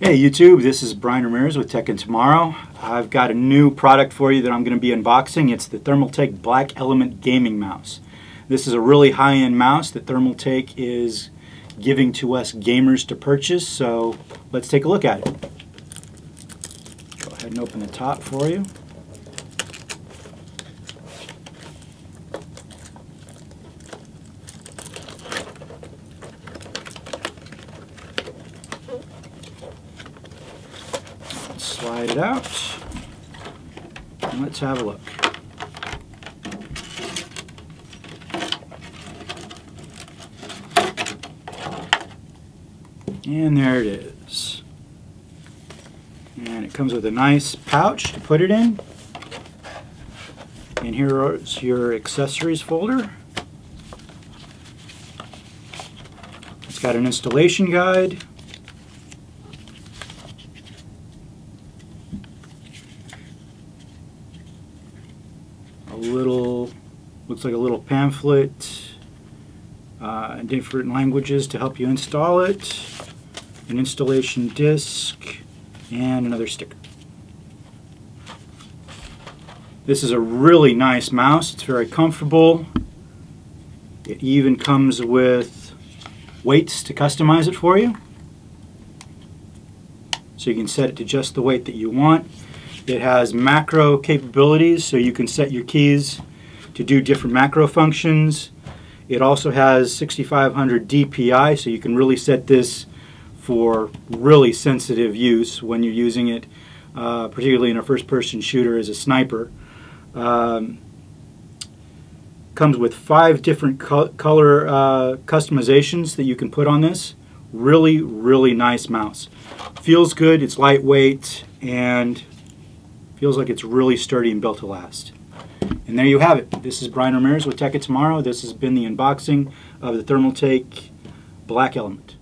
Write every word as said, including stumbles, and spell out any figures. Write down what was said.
Hey YouTube, this is Brian Ramirez with Tech of Tomorrow. I've got a new product for you that I'm going to be unboxing. It's the Thermaltake Black Element Gaming Mouse. This is a really high-end mouse that Thermaltake is giving to us gamers to purchase, so let's take a look at it. Go ahead and open the top for you. Slide it out, and let's have a look. And there it is. And it comes with a nice pouch to put it in. And here is your accessories folder. It's got an installation guide. A little, looks like a little pamphlet uh, in different languages to help you install it, an installation disc, and another sticker. This is a really nice mouse. It's very comfortable. It even comes with weights to customize it for you. So you can set it to just the weight that you want. It has macro capabilities, so you can set your keys to do different macro functions. It also has sixty-five hundred D P I, so you can really set this for really sensitive use when you're using it, uh, particularly in a first-person shooter as a sniper. Um, comes with five different co color uh, customizations that you can put on this. Really, really nice mouse. Feels good, it's lightweight, and feels like it's really sturdy and built to last. And there you have it. This is Brian Ramirez with Tech of Tomorrow. This has been the unboxing of the Thermaltake Black Element.